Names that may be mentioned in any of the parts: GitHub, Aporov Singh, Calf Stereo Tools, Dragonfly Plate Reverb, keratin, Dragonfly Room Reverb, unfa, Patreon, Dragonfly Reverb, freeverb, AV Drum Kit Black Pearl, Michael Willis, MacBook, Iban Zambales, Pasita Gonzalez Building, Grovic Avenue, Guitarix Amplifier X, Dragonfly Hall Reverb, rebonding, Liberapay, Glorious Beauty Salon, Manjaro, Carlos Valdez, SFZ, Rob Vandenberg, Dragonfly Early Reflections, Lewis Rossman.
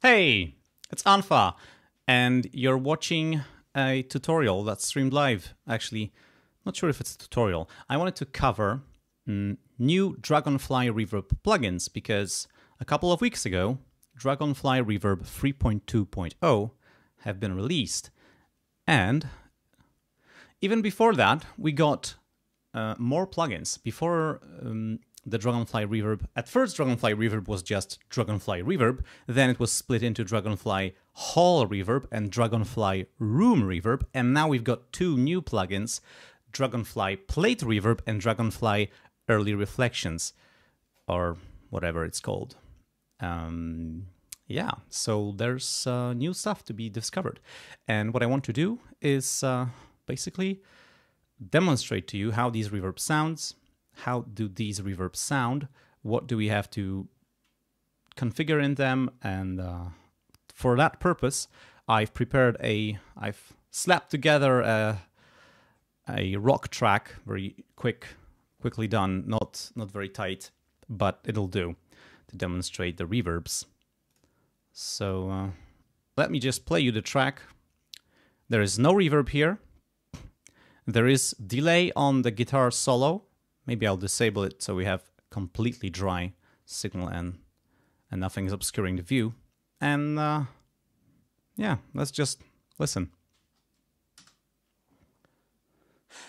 Hey, it's unfa, and you're watching a tutorial that's streamed live. Actually, not sure if it's a tutorial. I wanted to cover new Dragonfly Reverb plugins because a couple of weeks ago, Dragonfly Reverb 3.2.0 have been released. And even before that, we got more plugins. Before the Dragonfly Reverb, at first Dragonfly Reverb was just Dragonfly Reverb, then it was split into Dragonfly Hall Reverb and Dragonfly Room Reverb, and now we've got two new plugins, Dragonfly Plate Reverb and Dragonfly Early Reflections, or whatever it's called. Yeah, so there's new stuff to be discovered. And what I want to do is basically demonstrate to you how these reverb sounds. How do these reverbs sound? What do we have to configure in them? And for that purpose, I've slapped together a rock track, very quickly done, not very tight, but it'll do to demonstrate the reverbs. So let me just play you the track. There is no reverb here. There is delay on the guitar solo. Maybe I'll disable it so we have completely dry signal and nothing is obscuring the view. And yeah, let's just listen.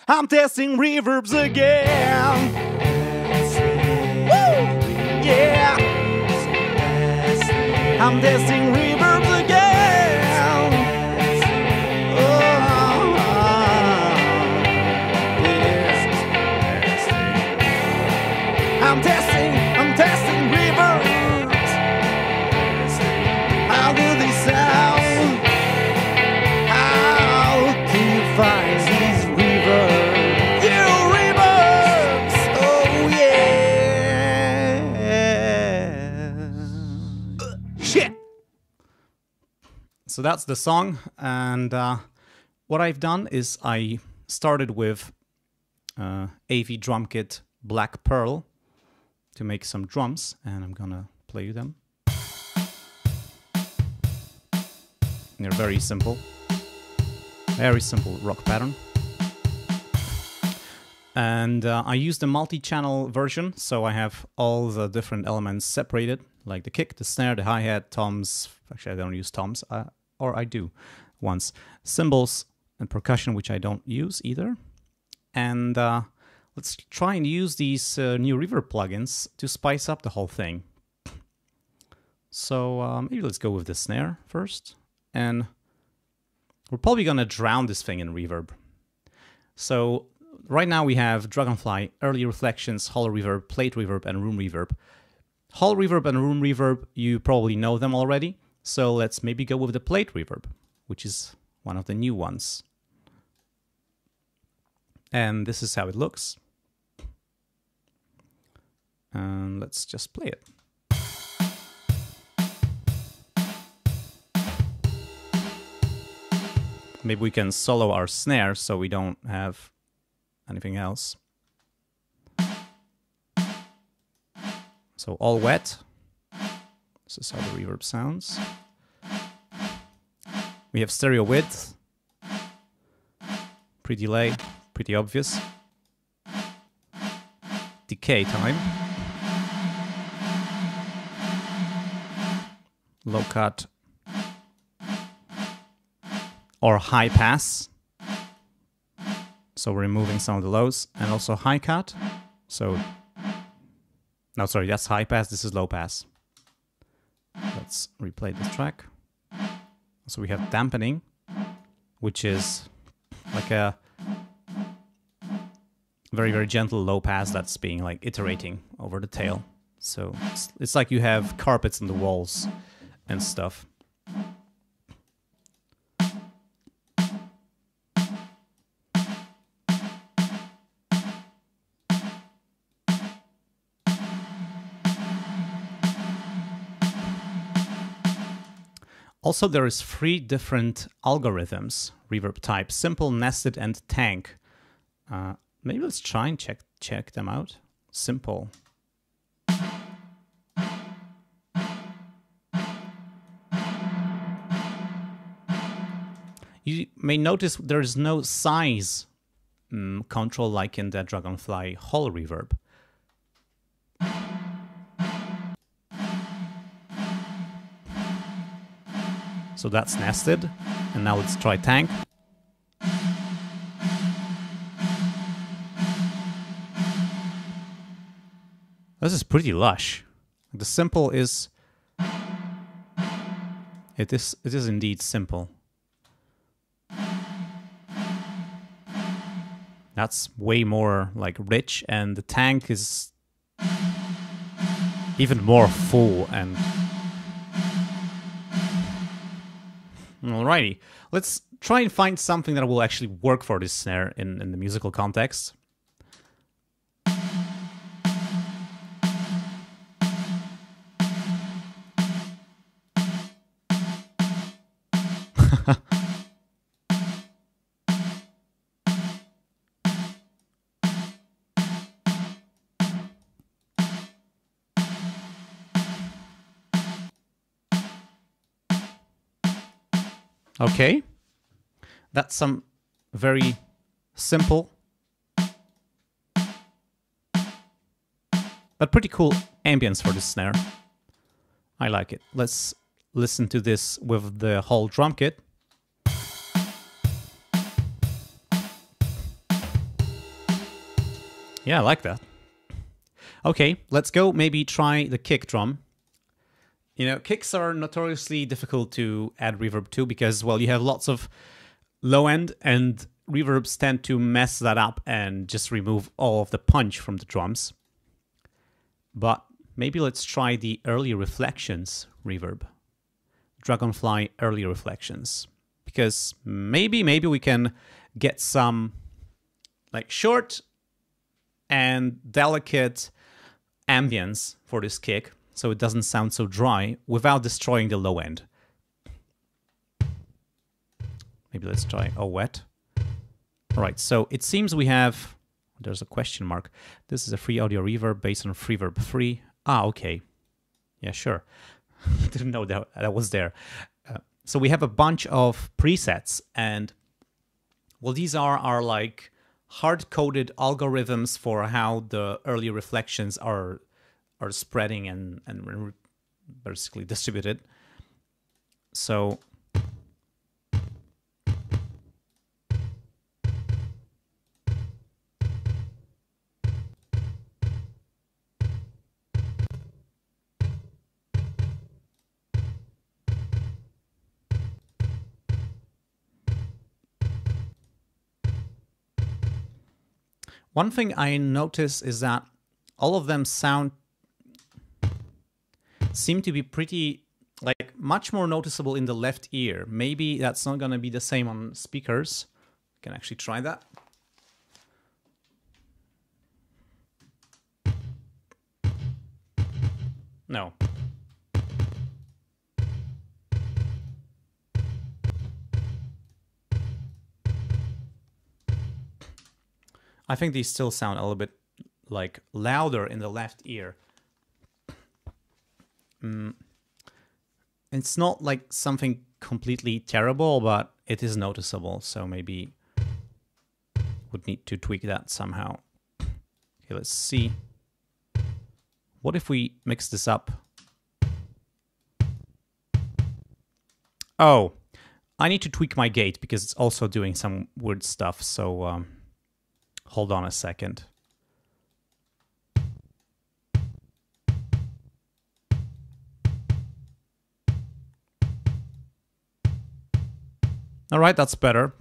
I'm testing reverbs again. Woo! Yeah. I'm testing reverbs again. I'm testing reverbs. How do they sound? How do you find these reverbs? You reverbs! Oh yeah! Shit! So that's the song, and what I've done is I started with AV Drum Kit Black Pearl to make some drums, and I'm gonna play you them. And they're very simple rock pattern. And I used a multi-channel version, so I have all the different elements separated, like the kick, the snare, the hi-hat, toms. Actually, I don't use toms, or I do once. Cymbals and percussion, which I don't use either. And let's try and use these new reverb plugins to spice up the whole thing. So maybe let's go with the snare first. And we're probably gonna drown this thing in reverb. So right now we have Dragonfly, Early Reflections, Hall Reverb, Plate Reverb, and Room Reverb. Hall Reverb and Room Reverb, you probably know them already. So let's maybe go with the Plate Reverb, which is one of the new ones. And this is how it looks. And let's just play it. Maybe we can solo our snare so we don't have anything else. So all wet. This is how the reverb sounds. We have stereo width. Pre-delay, pretty obvious. Decay time. Low cut. Or high pass. So we're removing some of the lows. And also high cut. So, no, sorry, that's high pass. This is low pass. Let's replay this track. So we have dampening, which is like a very gentle low pass that's being like iterating over the tail. So it's like you have carpets on the walls and stuff. Also, there is 3 different algorithms, reverb types: simple, nested, and tank. Maybe let's try and check them out. Simple. You may notice there is no size control like in the Dragonfly Hall Reverb. So that's nested, and now let's try tank. This is pretty lush. The simple is... It is indeed simple. That's way more like rich, and the tank is even more full and... Alrighty, let's try and find something that will actually work for this snare in the musical context. Okay, that's some very simple but pretty cool ambience for this snare. I like it. Let's listen to this with the whole drum kit. Yeah, I like that. Okay, let's go maybe try the kick drum. You know, kicks are notoriously difficult to add reverb to because, well, you have lots of low end and reverbs tend to mess that up and just remove all of the punch from the drums. But maybe let's try the Early Reflections reverb. Dragonfly Early Reflections. Because maybe we can get some, like, short and delicate ambience for this kick, so it doesn't sound so dry, without destroying the low end. Maybe let's try Oh Wet. All right, so it seems we have... There's a question mark. This is a free audio reverb based on Freeverb 3. Ah, okay. Yeah, sure. Didn't know that was there. So we have a bunch of presets, and... Well, these are our, like, hard-coded algorithms for how the Early Reflections are spreading and basically distributed. So one thing I notice is that all of them seem to be pretty, like, much more noticeable in the left ear. Maybe that's not going to be the same on speakers. I can actually try that. No. I think these still sound a little bit, like, louder in the left ear. It's not like something completely terrible, but it is noticeable, so maybe would need to tweak that somehow. Okay, let's see. What if we mix this up? Oh, I need to tweak my gate because it's also doing some weird stuff, so hold on a second. All right, that's better.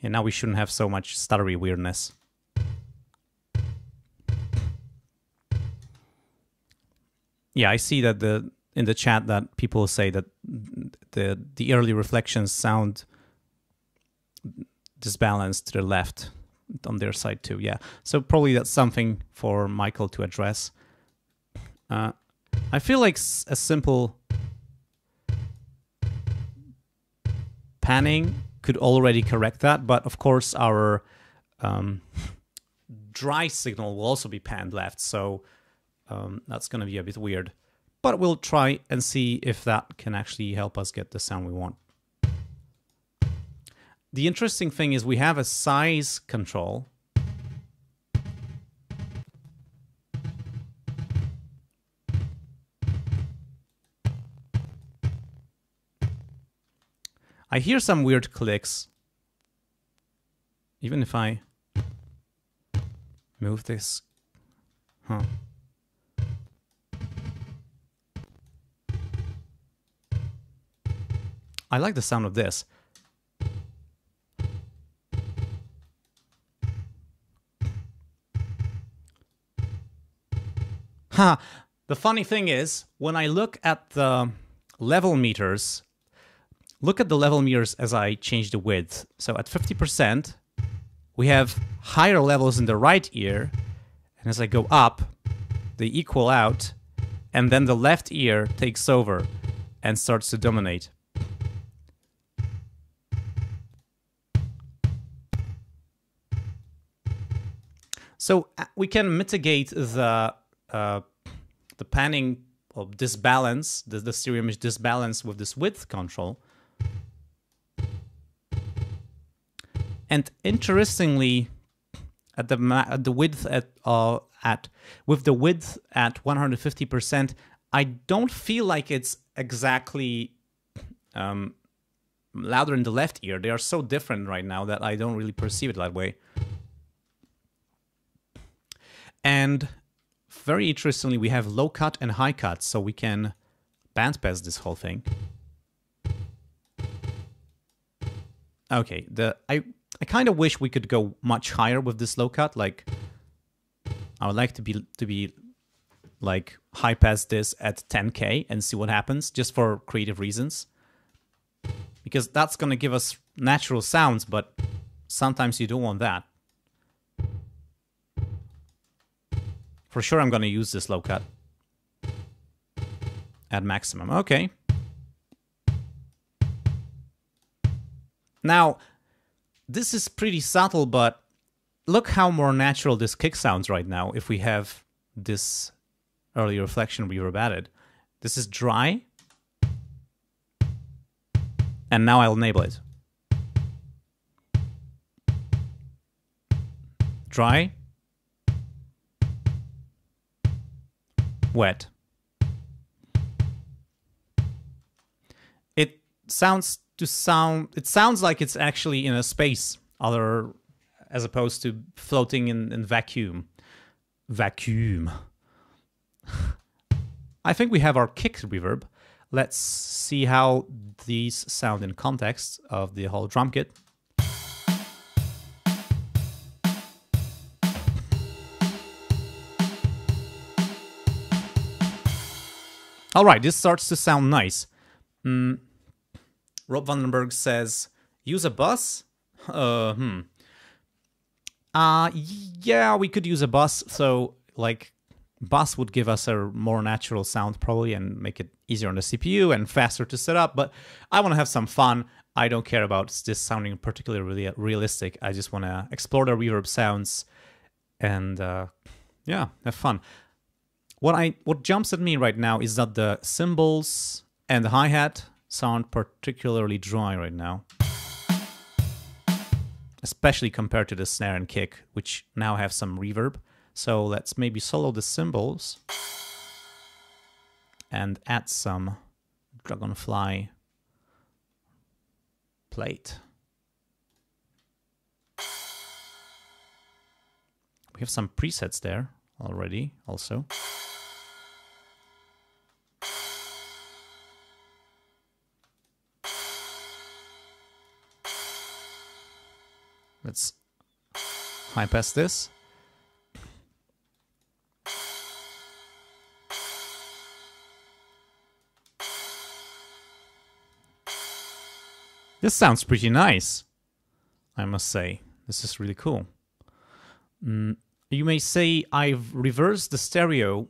And now we shouldn't have so much stuttery weirdness. Yeah, I see that in the chat that people say that the Early Reflections sound disbalanced to the left on their side too. Yeah, so probably that's something for Michael to address. I feel like a simple panning could already correct that, but of course our dry signal will also be panned left, so that's going to be a bit weird. But we'll try and see if that can actually help us get the sound we want. the interesting thing is we have a size control. I hear some weird clicks. Even if I move this, huh. I like the sound of this. Ha! The funny thing is, when I look at the level meters, look at the level meters as I change the width. So at 50%, we have higher levels in the right ear, and as I go up, they equal out, and then the left ear takes over and starts to dominate. So we can mitigate the panning or disbalance, the stereo image disbalance with this width control. And interestingly, with the width at 150%, I don't feel like it's exactly louder in the left ear. They are so different right now that I don't really perceive it that way. And very interestingly, we have low cut and high cut, so we can bandpass this whole thing. Okay, I kind of wish we could go much higher with this low cut. Like, I would like to be like high pass this at 10K and see what happens, just for creative reasons, because that's gonna give us natural sounds. But sometimes you don't want that. For sure, I'm gonna use this low cut at maximum. Okay. Now, this is pretty subtle, but look how more natural this kick sounds right now if we have this early reflection reverb added. This is dry, and now I'll enable it. Dry, wet. It sounds it sounds like it's actually in a space, as opposed to floating in vacuum. I think we have our kick reverb. Let's see how these sound in context of the whole drum kit. All right, this starts to sound nice. Rob Vandenberg says, use a bus? Yeah, we could use a bus. So, like, bus would give us a more natural sound probably and make it easier on the CPU and faster to set up. But I want to have some fun. I don't care about this sounding particularly really realistic. I just want to explore the reverb sounds and, yeah, have fun. What jumps at me right now is that the cymbals and the hi-hat sound particularly dry right now, especially compared to the snare and kick, which now have some reverb. So let's maybe solo the cymbals and add some Dragonfly plate. We have some presets there already also. Let's high pass this. This sounds pretty nice, I must say. This is really cool. You may say I've reversed the stereo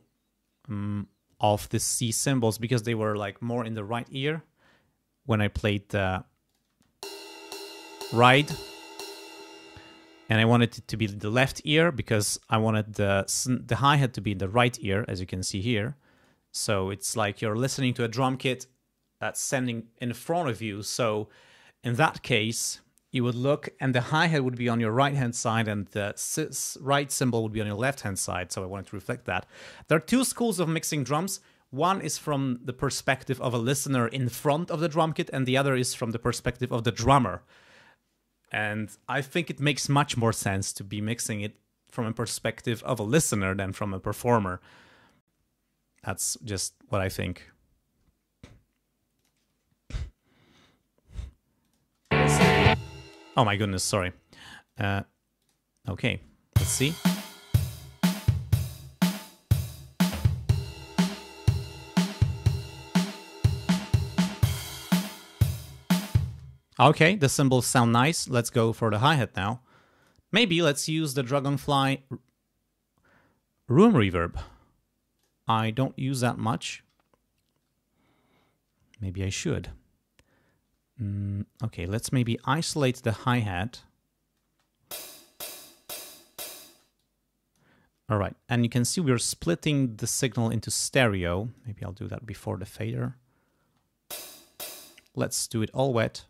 of the C cymbals because they were like more in the right ear when I played the ride. And I wanted it to be the left ear because I wanted the hi-hat to be in the right ear, as you can see here. So it's like you're listening to a drum kit that's standing in front of you. So in that case, you would look and the hi-hat would be on your right-hand side and the right cymbal would be on your left-hand side, so I wanted to reflect that. There are two schools of mixing drums. One is from the perspective of a listener in front of the drum kit, and the other is from the perspective of the drummer. And I think it makes much more sense to be mixing it from a perspective of a listener than from a performer. That's just what I think. Oh my goodness, sorry. Okay, let's see. Okay, the cymbals sound nice. Let's go for the hi-hat now. Maybe let's use the Dragonfly Room Reverb. I don't use that much. Maybe I should. Okay, let's maybe isolate the hi-hat. All right, and you can see we're splitting the signal into stereo. Maybe I'll do that before the fader. Let's do it all wet.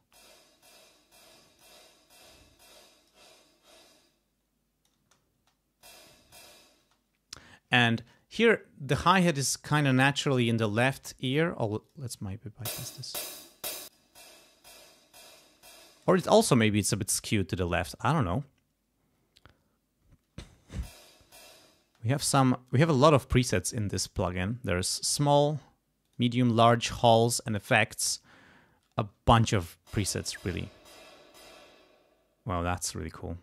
And here, the hi-hat is kind of naturally in the left ear. Oh, let's maybe bypass this. Or it's also maybe it's a bit skewed to the left. I don't know. We have a lot of presets in this plugin. There's small, medium, large, halls, and effects. A bunch of presets, really. Wow, that's really cool.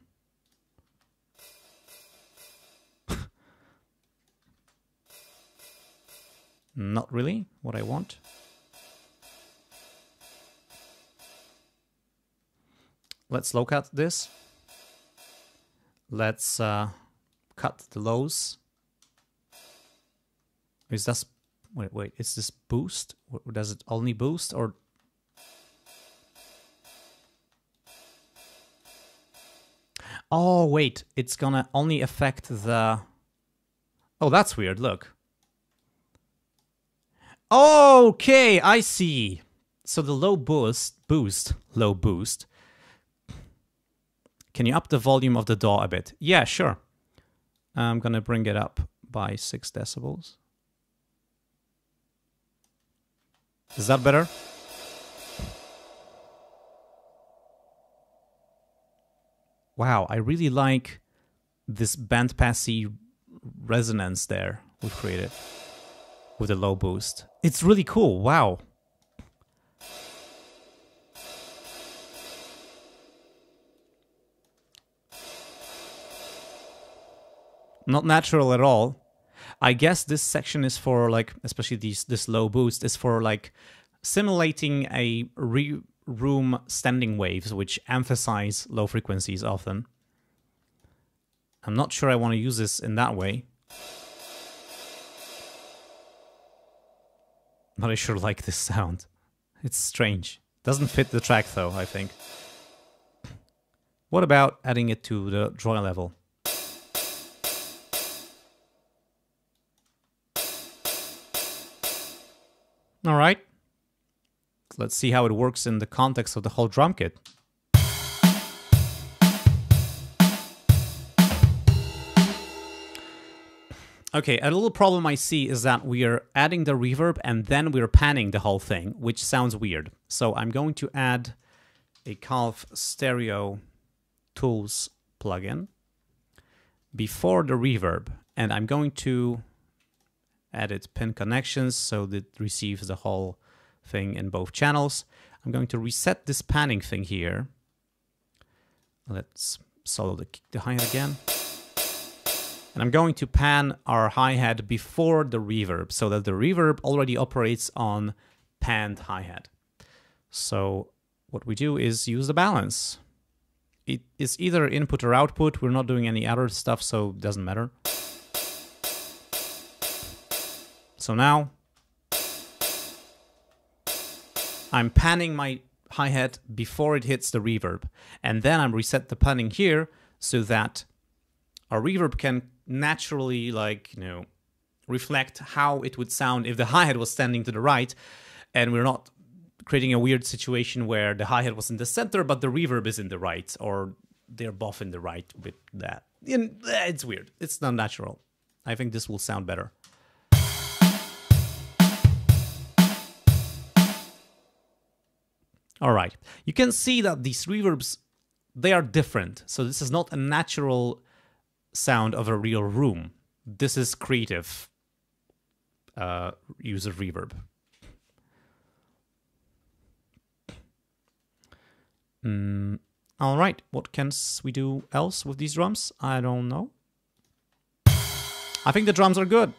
Not really what I want. Let's low cut this. Let's cut the lows. Is this, wait, is this boost? Does it only boost or? Oh, wait, it's gonna only affect the, oh, that's weird, look. Okay, I see. So the low boost. Can you up the volume of the DAW a bit? Yeah, sure. I'm gonna bring it up by 6 decibels. Is that better? Wow, I really like this bandpassy resonance there we've created with a low boost. It's really cool, wow. Not natural at all. I guess this section is for like, especially this low boost is for like simulating a room standing waves, which emphasize low frequencies often. I'm not sure I want to use this in that way. But I sure like this sound. It's strange. Doesn't fit the track though, I think. What about adding it to the draw level? All right, let's see how it works in the context of the whole drum kit. Okay, a little problem I see is that we are adding the reverb and then we're panning the whole thing, which sounds weird. So I'm going to add a Calf Stereo Tools plugin before the reverb, and I'm going to edit pin connections so that it receives the whole thing in both channels. I'm going to reset this panning thing here. Let's solo the hi-hat again. And I'm going to pan our hi-hat before the reverb so that the reverb already operates on panned hi-hat. So what we do is use the balance. It is either input or output. We're not doing any other stuff, so it doesn't matter. So now I'm panning my hi-hat before it hits the reverb, and then I'm reset the panning here so that our reverb can naturally, like, you know, reflect how it would sound if the hi-hat was standing to the right, and we're not creating a weird situation where the hi-hat was in the center, but the reverb is in the right, or they're both in the right with that. And it's weird. It's not natural. I think this will sound better. All right. You can see that these reverbs, they are different. So this is not a natural sound of a real room. This is creative use of reverb. All right, what can we do else with these drums? I don't know. I think the drums are good.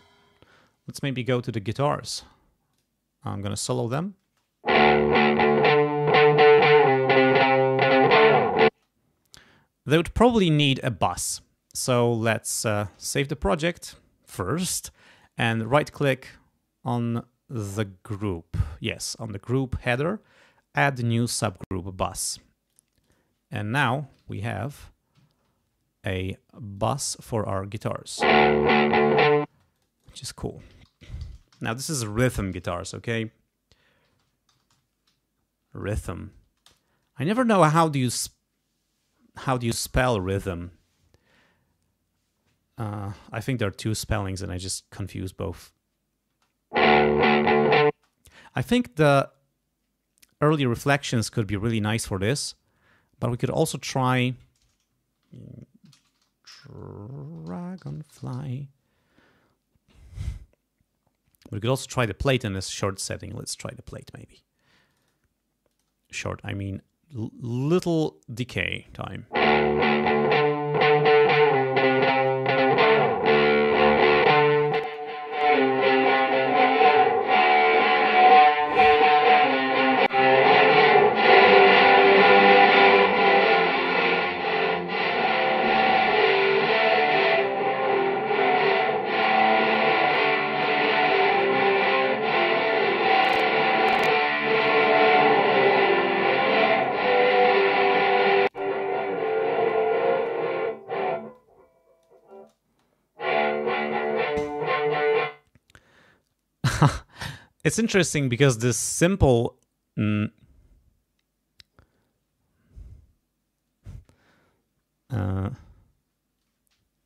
Let's maybe go to the guitars. I'm gonna solo them. They would probably need a bass. So let's save the project first and right-click on the group. Yes, on the group header, add new subgroup bass. And now we have a bass for our guitars, which is cool. Now this is rhythm guitars, okay? Rhythm. I never know how do you spell rhythm. I think there are two spellings and I just confuse both. I think the early reflections could be really nice for this, but we could also try Dragonfly. We could also try the plate in a short setting. Let's try the plate maybe. Short, I mean little decay time. It's interesting because this simple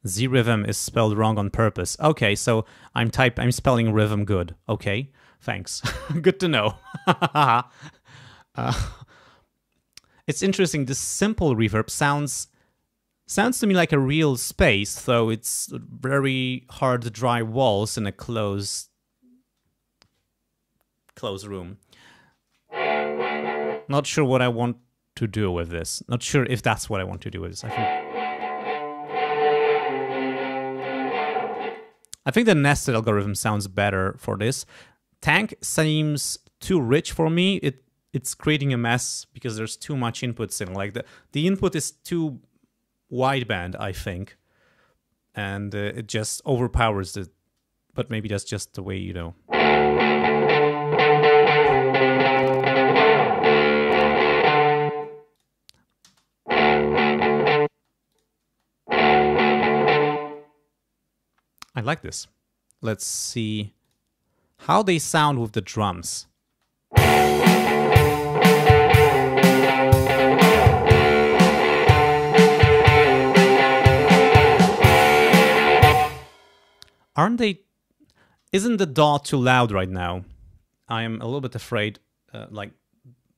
Z rhythm is spelled wrong on purpose. Okay, so I'm spelling rhythm good. Okay, thanks. Good to know. It's interesting. This simple reverb sounds to me like a real space, though it's very hard dry walls in a close room. Not sure what I want to do with this. Not sure if that's what I want to do with this. I think the nested algorithm sounds better for this. Tank seems too rich for me. It's creating a mess because there's too much inputs in. Like the input is too wideband, I think, and it just overpowers it. But maybe that's just the way, you know. I like this. Let's see how they sound with the drums. Aren't they... Isn't the DAW too loud right now? I am a little bit afraid like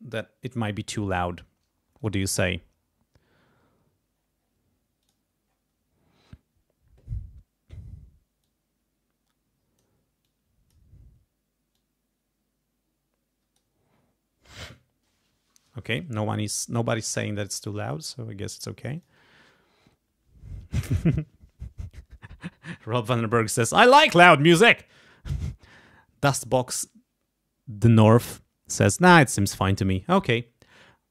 that it might be too loud. What do you say? Okay, nobody's saying that it's too loud, so I guess it's okay. Rob Vandenberg says, I like loud music! Dustbox the North says, nah, it seems fine to me. Okay,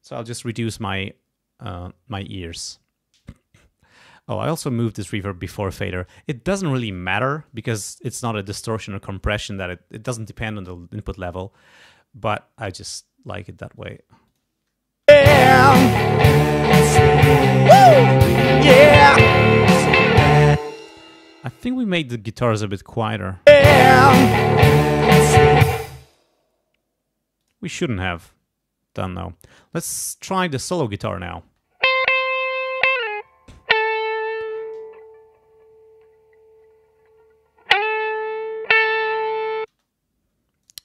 so I'll just reduce my my ears. Oh, I also moved this reverb before fader. It doesn't really matter because it's not a distortion or compression that it doesn't depend on the input level, but I just like it that way. Yeah. Yeah. I think we made the guitars a bit quieter. Yeah. We shouldn't have. don't know. Let's try the solo guitar now.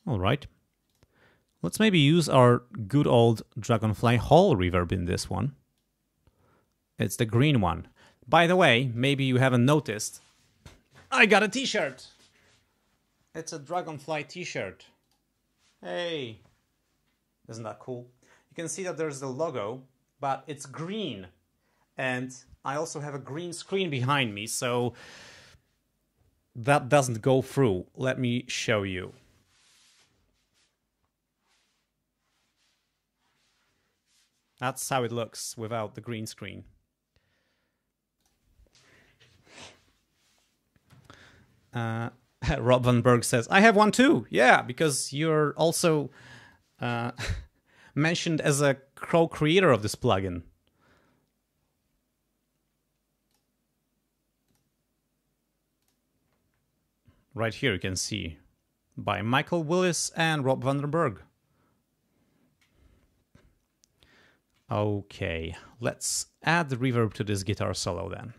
All right. Let's maybe use our good old Dragonfly Hall Reverb in this one. It's the green one. By the way, maybe you haven't noticed, I got a t-shirt. It's a Dragonfly t-shirt. Hey, isn't that cool? You can see that there's the logo, but it's green. And I also have a green screen behind me, so that doesn't go through. Let me show you. That's how it looks without the green screen. Rob Vandenberg says, I have one too. Yeah, because you're also mentioned as a co-creator of this plugin. Right here you can see, by Michael Willis and Rob Vandenberg. Okay, let's add the reverb to this guitar solo then.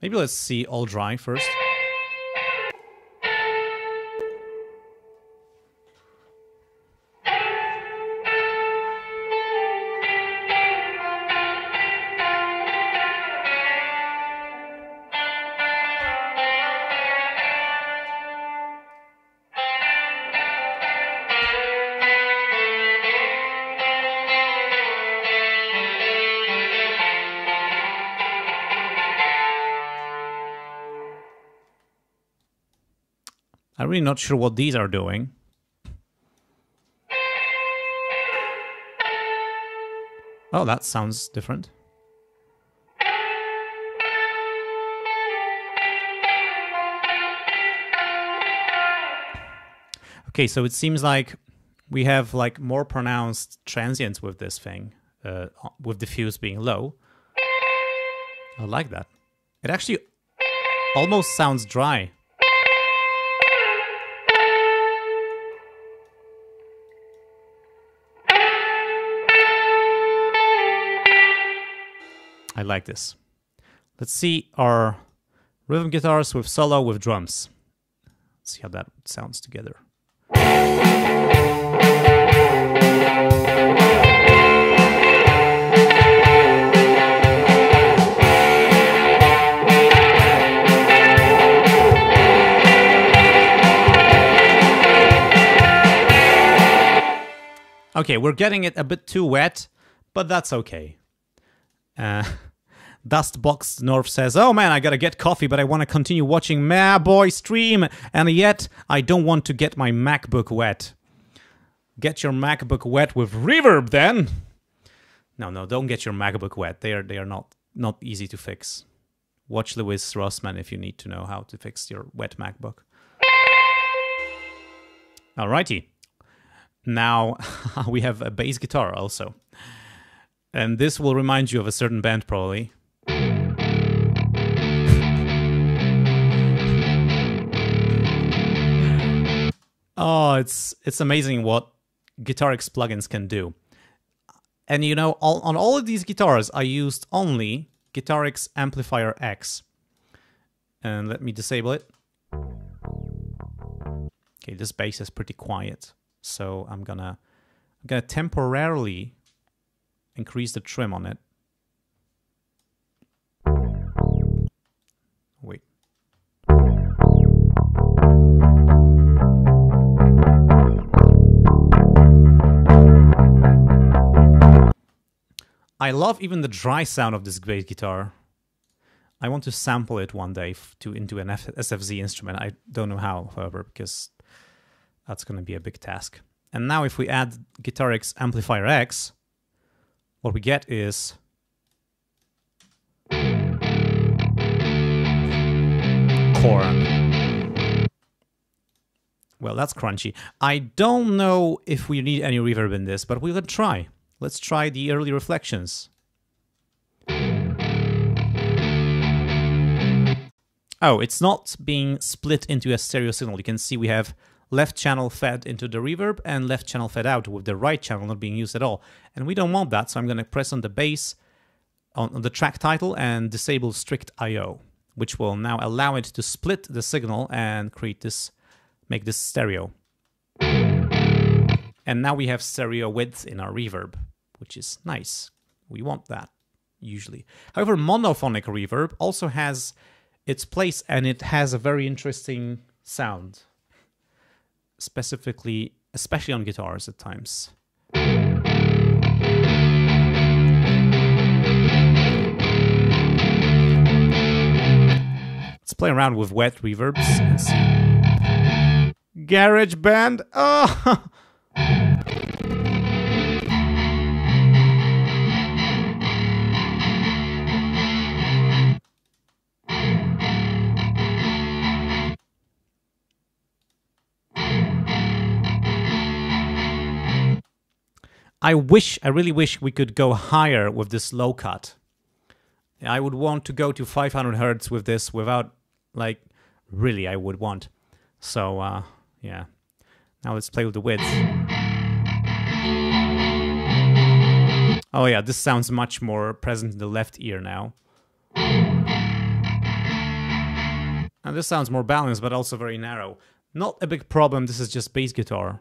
Maybe let's see all dry first. I'm really not sure what these are doing. Oh, that sounds different. Okay, so it seems like we have like more pronounced transients with this thing, with the fuse being low. I like that. It actually almost sounds dry. I like this. Let's see our rhythm guitars with solo with drums. Let's see how that sounds together. Okay, we're getting it a bit too wet, but that's okay. Dustbox North says, oh man, I gotta get coffee, but I want to continue watching my boy stream, and yet I don't want to get my MacBook wet. Get your MacBook wet with reverb then! No, don't get your MacBook wet. They are not easy to fix. Watch Lewis Rossman if you need to know how to fix your wet MacBook. Alrighty. Now we have a bass guitar also. And this will remind you of a certain band probably. Oh, it's amazing what Guitarix plugins can do. And you know, on all of these guitars, I used only Guitarix Amplifier X. And let me disable it. Okay, this bass is pretty quiet, so I'm gonna temporarily increase the trim on it. Wait. I love even the dry sound of this bass guitar. I want to sample it one day into an SFZ instrument. I don't know how, however, because that's going to be a big task. And now if we add Guitarix Amplifier X, what we get is corn. Well, that's crunchy. I don't know if we need any reverb in this, but we can try. Let's try the Early Reflections. Oh, it's not being split into a stereo signal. You can see we have left channel fed into the reverb and left channel fed out, with the right channel not being used at all. And we don't want that, so I'm going to press on the bass on the track title and disable strict I/O, which will now allow it to split the signal and create this, make this stereo. And now we have stereo width in our reverb, which is nice. We want that usually. However, monophonic reverb also has its place, and it has a very interesting sound, especially on guitars at times. Let's play around with wet reverbs and see. Garage band. Oh. I really wish we could go higher with this low cut. I would want to go to 500 Hertz with this without, like, really I would want. So, yeah. Now let's play with the width. Oh yeah, this sounds much more present in the left ear now. And this sounds more balanced, but also very narrow. Not a big problem, this is just bass guitar.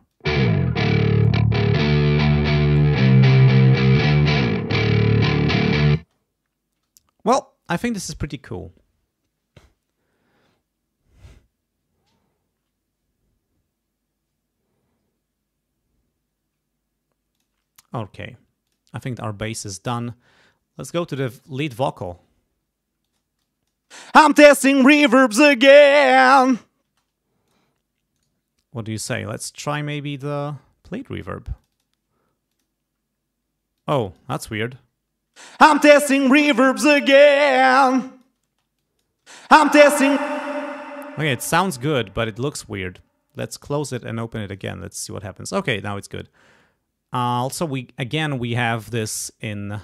Well, I think this is pretty cool. Okay, I think our bass is done. Let's go to the lead vocal. I'm testing reverbs again! What do you say? Let's try maybe the plate reverb. Oh, that's weird. I'm testing reverbs again. I'm testing. Okay, it sounds good, but it looks weird. Let's close it and open it again. Let's see what happens. Okay, now it's good. Also, we have this in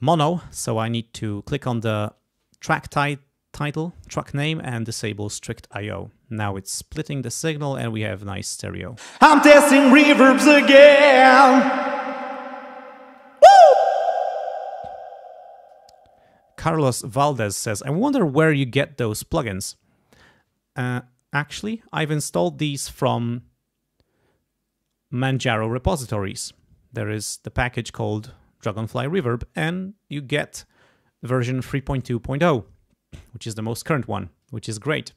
mono, so I need to click on the track title, track name, and disable strict I/O. Now it's splitting the signal, and we have nice stereo. I'm testing reverbs again. Carlos Valdez says, I wonder where you get those plugins. Actually, I've installed these from Manjaro repositories. There is the package called Dragonfly Reverb, and you get version 3.2.0, which is the most current one, which is great.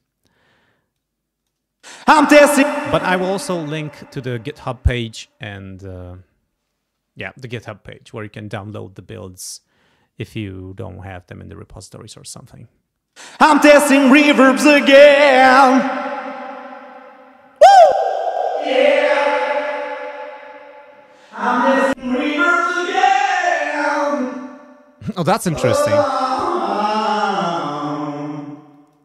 I'm testing. But I will also link to the GitHub page and, yeah, the GitHub page where you can download the builds if you don't have them in the repositories or something. I'm testing reverbs again! Woo! Yeah! I'm testing reverbs again! Oh, that's interesting.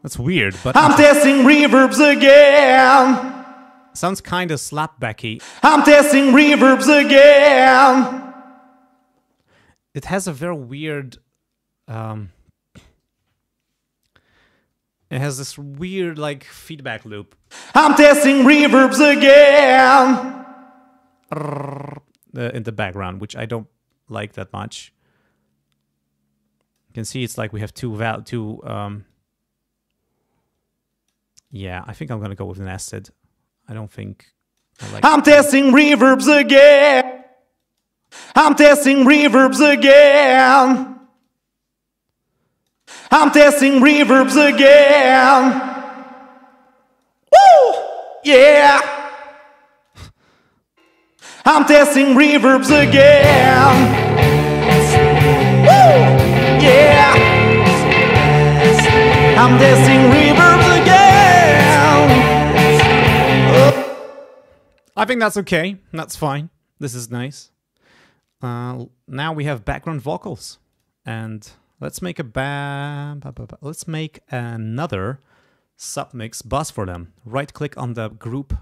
That's weird, but... I'm testing reverbs again! Sounds kinda slapbacky. I'm testing reverbs again! It has a very weird, it has this weird, like, feedback loop. I'm testing reverbs again! In the background, which I don't like that much. You can see it's like we have two, yeah, I think I'm gonna go with an acid. I don't think I like I'm testing reverbs again! I'm testing reverbs again. I'm testing reverbs again. Woo! Yeah! I'm testing reverbs again. Woo! Yeah! I'm testing reverbs again. I think that's okay. That's fine. This is nice. Now we have background vocals, and let's make a let's make another submix bus for them. Right click on the group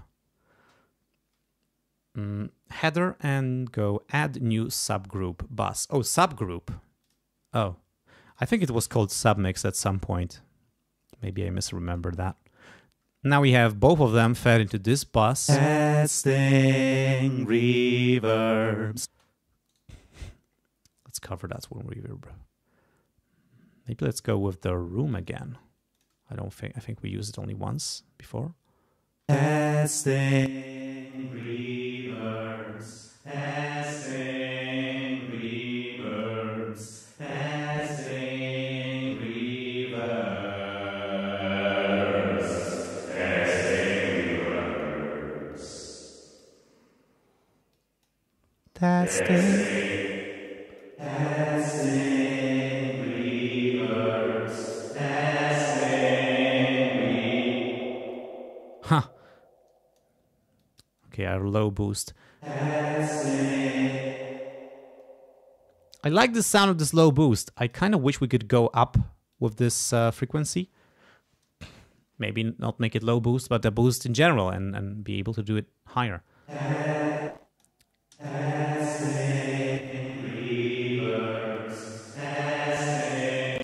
header and go add new subgroup bus. Oh, subgroup. Oh, I think it was called submix at some point. Maybe I misremembered that. Now we have both of them fed into this bus. Testing reverbs. Let's cover that one reverb. Maybe let's go with the room again. I think we used it only once before. Testing reverbs. Testing reverbs. Testing reverbs. Testing reverbs. Testing. Okay, our low boost. I like the sound of this low boost. I kind of wish we could go up with this frequency. Maybe not make it low boost, but the boost in general, and be able to do it higher. Testing reverbs. Testing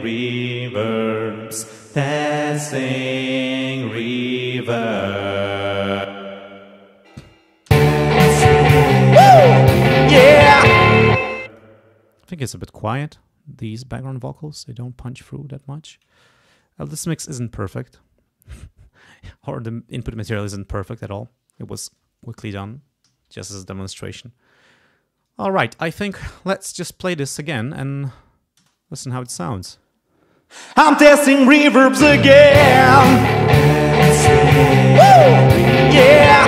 reverbs. Testing reverb. Woo! Yeah! I think it's a bit quiet. These background vocals, they don't punch through that much. This mix isn't perfect. Or the input material isn't perfect at all. It was quickly done, just as a demonstration. All right, I think let's just play this again and listen how it sounds. I'm testing reverbs again. Woo! Yeah.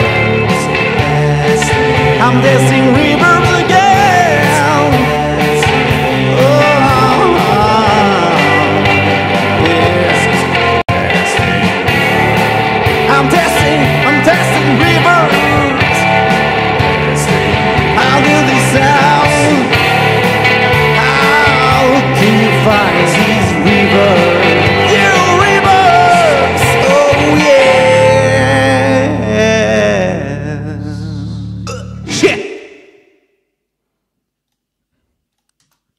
I'm testing reverbs again. Oh, yeah. I'm testing reverbs.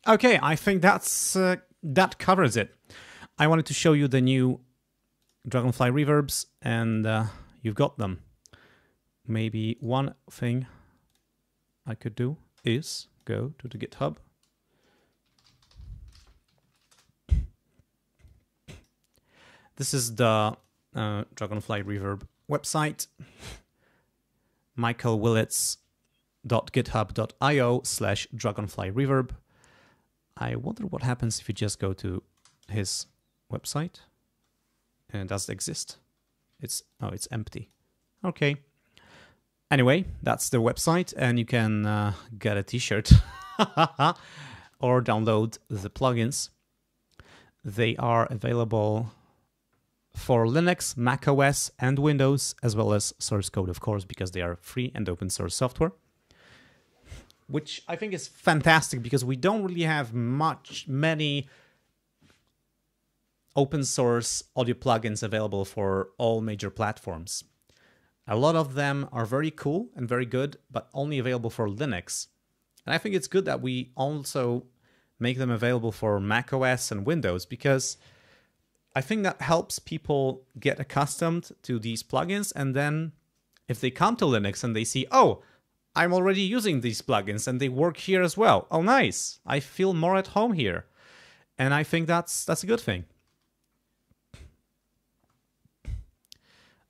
Okay, I think that's that covers it. I wanted to show you the new Dragonfly reverbs, and you've got them. Maybe one thing I could do is go to the GitHub. This is the Dragonfly Reverb website, michaelwillits.github.io/dragonflyreverb. I wonder what happens if you just go to his website. And does it exist? Oh, it's empty. Okay. Anyway, that's the website, and you can get a t-shirt or download the plugins. They are available for Linux, Mac OS, and Windows, as well as source code, of course, because they are free and open source software. Which I think is fantastic, because we don't really have many open source audio plugins available for all major platforms. A lot of them are very cool and very good, but only available for Linux. And I think it's good that we also make them available for Mac OS and Windows, because I think that helps people get accustomed to these plugins. And then if they come to Linux and they see, oh, I'm already using these plugins and they work here as well. Oh, nice. I feel more at home here. And I think that's a good thing.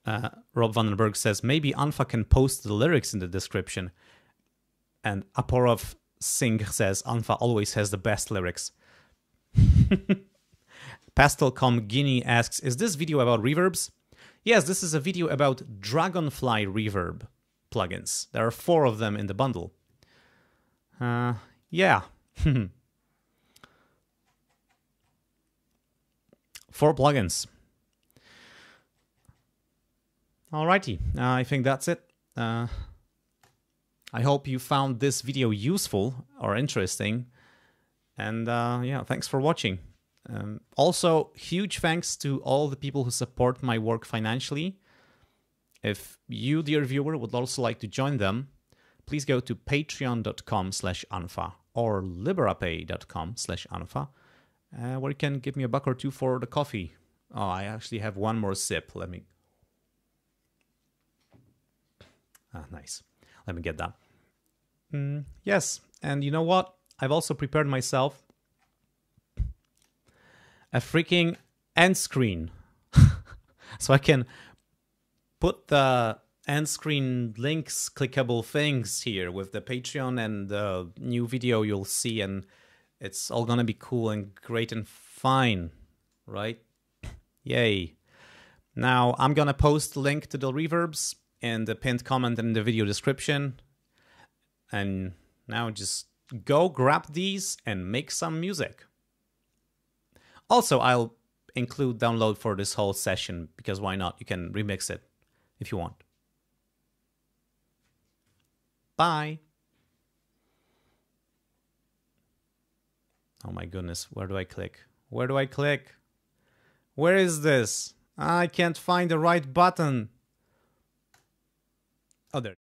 Rob Vandenberg says, maybe unfa can post the lyrics in the description. And Aporov Singh says, unfa always has the best lyrics. Pastelcom Guinea asks, is this video about reverbs? Yes, this is a video about Dragonfly Reverb plugins. There are 4 of them in the bundle. Yeah. 4 plugins. Alrighty, I think that's it. I hope you found this video useful or interesting. And yeah, thanks for watching. Also, huge thanks to all the people who support my work financially. If you, dear viewer, would also like to join them, please go to patreon.com/unfa or liberapay.com/unfa, where you can give me a buck or two for the coffee. Oh, I actually have one more sip. Let me... Ah, nice. Let me get that. Yes, and you know what? I've also prepared myself a freaking end screen. So I can put the end screen links, clickable things here with the Patreon and the new video you'll see, and it's all gonna be cool and great and fine, right? Yay. Now I'm gonna post a link to the reverbs in the pinned comment in the video description. And now just go grab these and make some music. Also, I'll include download for this whole session, because why not? You can remix it if you want. Bye. Oh my goodness, where do I click? Where do I click? Where is this? I can't find the right button. Oh, there.